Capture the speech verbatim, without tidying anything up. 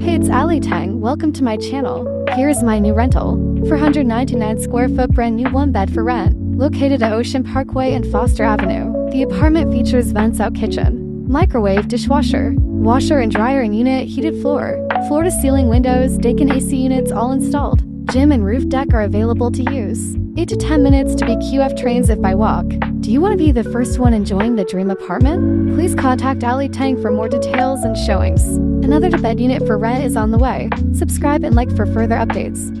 Hey, it's Allie Teng, welcome to my channel. Here is my new rental. four hundred ninety-nine square foot brand new one bed for rent, located at Ocean Parkway and Foster Avenue. The apartment features vents out kitchen, microwave, dishwasher, washer and dryer and unit, heated floor, floor to ceiling windows, Daikin A C units all installed. Gym and roof deck are available to use. eight to ten minutes to be Q F trains if by walk. Do you want to be the first one enjoying the dream apartment? Please contact Allie Teng for more details and showings. Another two bed unit for rent is on the way. Subscribe and like for further updates.